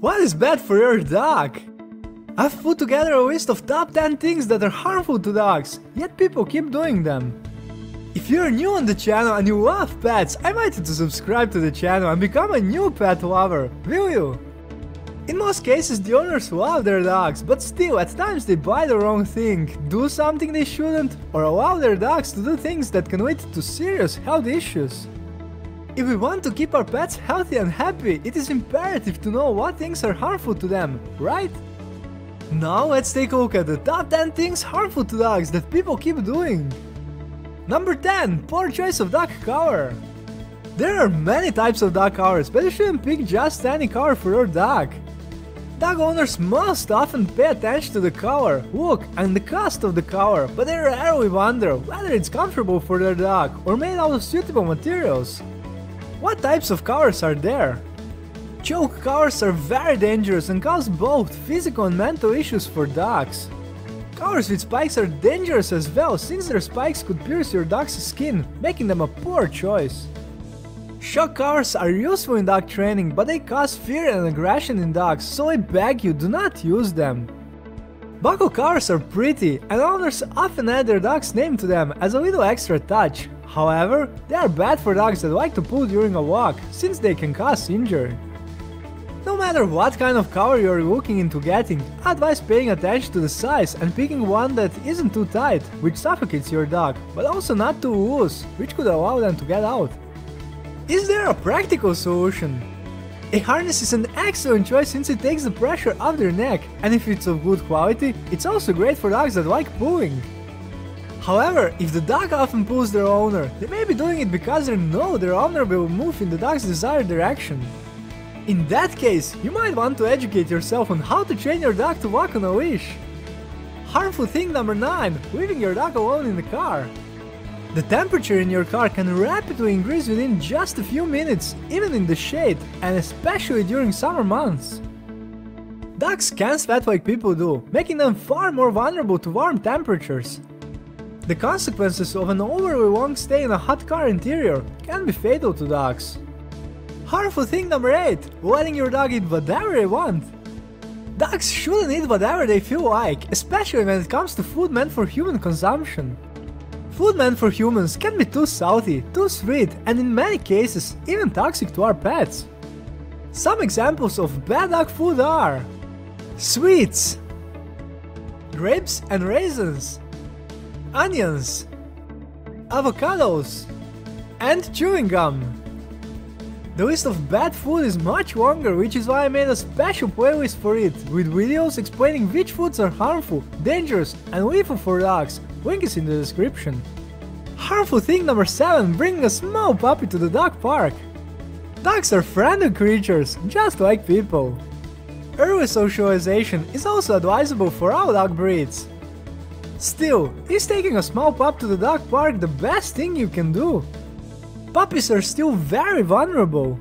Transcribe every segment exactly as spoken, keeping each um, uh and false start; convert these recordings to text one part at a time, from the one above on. What is bad for your dog? I've put together a list of top ten things that are harmful to dogs, yet people keep doing them. If you're new on the channel and you love pets, I invite you to subscribe to the channel and become a new pet lover, will you? In most cases, the owners love their dogs, but still, at times they buy the wrong thing, do something they shouldn't, or allow their dogs to do things that can lead to serious health issues. If we want to keep our pets healthy and happy, it is imperative to know what things are harmful to them, right? Now let's take a look at the top ten things harmful to dogs that people keep doing. Number ten. Poor choice of dog collar. There are many types of dog collars, but you shouldn't pick just any collar for your dog. Dog owners must often pay attention to the collar, look, and the cost of the collar, but they rarely wonder whether it's comfortable for their dog or made out of suitable materials. What types of collars are there? Choke collars are very dangerous and cause both physical and mental issues for dogs. Collars with spikes are dangerous as well, since their spikes could pierce your dog's skin, making them a poor choice. Shock collars are useful in dog training, but they cause fear and aggression in dogs, so I beg you, do not use them. Buckle collars are pretty, and owners often add their dog's name to them as a little extra touch. However, they are bad for dogs that like to pull during a walk, since they can cause injury. No matter what kind of collar you are looking into getting, I advise paying attention to the size and picking one that isn't too tight, which suffocates your dog, but also not too loose, which could allow them to get out. Is there a practical solution? A harness is an excellent choice since it takes the pressure off their neck, and if it's of good quality, it's also great for dogs that like pulling. However, if the dog often pulls their owner, they may be doing it because they know their owner will move in the dog's desired direction. In that case, you might want to educate yourself on how to train your dog to walk on a leash. Harmful thing number nine. Leaving your dog alone in the car. The temperature in your car can rapidly increase within just a few minutes, even in the shade, and especially during summer months. Dogs can sweat like people do, making them far more vulnerable to warm temperatures. The consequences of an overly long stay in a hot car interior can be fatal to dogs. Harmful thing number eight. Letting your dog eat whatever they want. Dogs shouldn't eat whatever they feel like, especially when it comes to food meant for human consumption. Food meant for humans can be too salty, too sweet, and in many cases, even toxic to our pets. Some examples of bad dog food are sweets, grapes and raisins, onions, avocados, and chewing gum. The list of bad food is much longer, which is why I made a special playlist for it, with videos explaining which foods are harmful, dangerous, and lethal for dogs. Link is in the description. Harmful thing number seven. Bringing a small puppy to the dog park. Dogs are friendly creatures, just like people. Early socialization is also advisable for all dog breeds. Still, is taking a small pup to the dog park the best thing you can do? Puppies are still very vulnerable.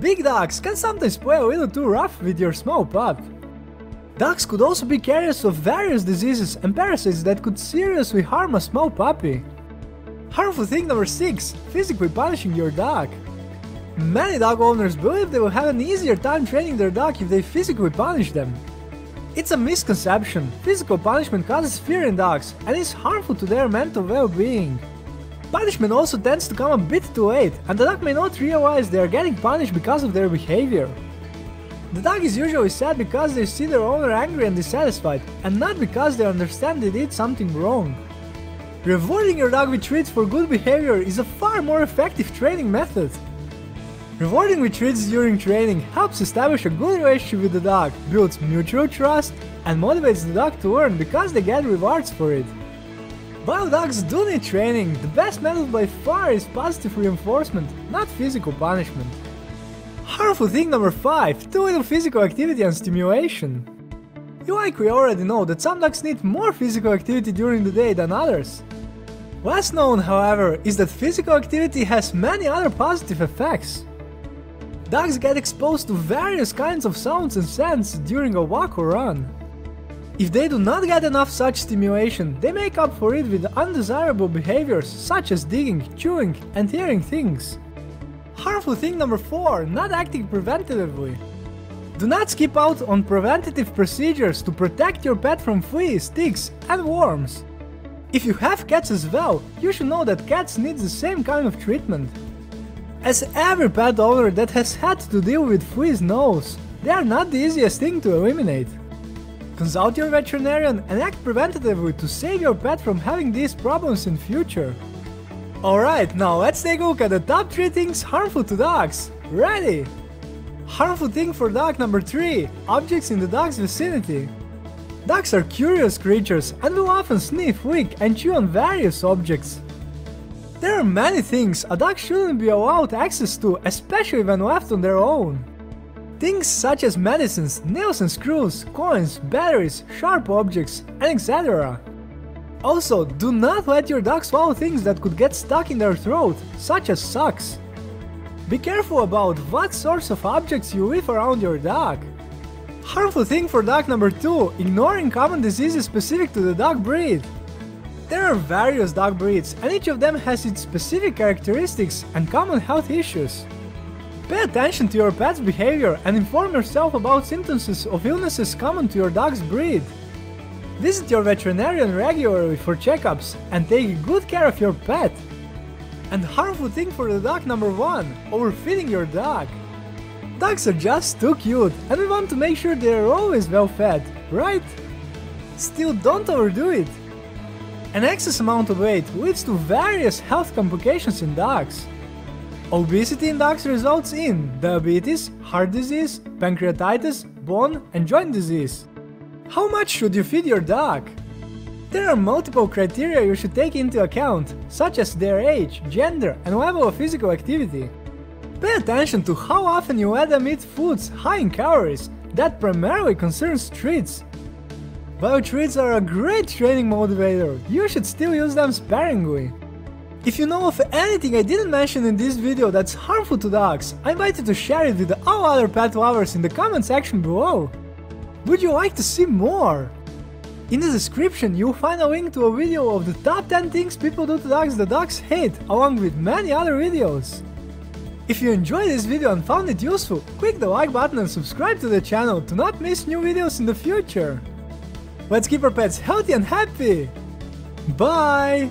Big dogs can sometimes play a little too rough with your small pup. Dogs could also be carriers of various diseases and parasites that could seriously harm a small puppy. Harmful thing number six. Physically punishing your dog. Many dog owners believe they will have an easier time training their dog if they physically punish them. It's a misconception. Physical punishment causes fear in dogs and is harmful to their mental well-being. Punishment also tends to come a bit too late, and the dog may not realize they are getting punished because of their behavior. The dog is usually sad because they see their owner angry and dissatisfied, and not because they understand they did something wrong. Rewarding your dog with treats for good behavior is a far more effective training method. Rewarding with treats during training helps establish a good relationship with the dog, builds mutual trust, and motivates the dog to learn because they get rewards for it. While dogs do need training, the best method by far is positive reinforcement, not physical punishment. Harmful thing number five. Too little physical activity and stimulation. You likely already know that some dogs need more physical activity during the day than others. Less known, however, is that physical activity has many other positive effects. Dogs get exposed to various kinds of sounds and scents during a walk or run. If they do not get enough such stimulation, they make up for it with undesirable behaviors such as digging, chewing, and tearing things. Harmful thing number four. Not acting preventatively. Do not skip out on preventative procedures to protect your pet from fleas, ticks and worms. If you have cats as well, you should know that cats need the same kind of treatment. As every pet owner that has had to deal with fleas knows, they are not the easiest thing to eliminate. Consult your veterinarian and act preventatively to save your pet from having these problems in future. Alright, now let's take a look at the top three things harmful to dogs. Ready? Harmful thing for dog number three. Objects in the dog's vicinity. Dogs are curious creatures and will often sniff, lick and chew on various objects. There are many things a dog shouldn't be allowed access to, especially when left on their own. Things such as medicines, nails and screws, coins, batteries, sharp objects, and et cetera. Also, do not let your dog swallow things that could get stuck in their throat, such as socks. Be careful about what sorts of objects you leave around your dog. Harmful thing for dog number two, ignoring common diseases specific to the dog breed. There are various dog breeds, and each of them has its specific characteristics and common health issues. Pay attention to your pet's behavior and inform yourself about symptoms of illnesses common to your dog's breed. Visit your veterinarian regularly for checkups and take good care of your pet. And harmful thing for the dog number one, overfeeding your dog. Dogs are just too cute and we want to make sure they are always well fed, right? Still, don't overdo it. An excess amount of weight leads to various health complications in dogs. Obesity in dogs results in diabetes, heart disease, pancreatitis, bone and joint disease. How much should you feed your dog? There are multiple criteria you should take into account, such as their age, gender and level of physical activity. Pay attention to how often you let them eat foods high in calories, that primarily concerns treats. While treats are a great training motivator, you should still use them sparingly. If you know of anything I didn't mention in this video that's harmful to dogs, I invite you to share it with all other pet lovers in the comment section below. Would you like to see more? In the description you'll find a link to a video of the top ten things people do to dogs that dogs hate, along with many other videos. If you enjoyed this video and found it useful, click the like button and subscribe to the channel to not miss new videos in the future. Let's keep our pets healthy and happy! Bye!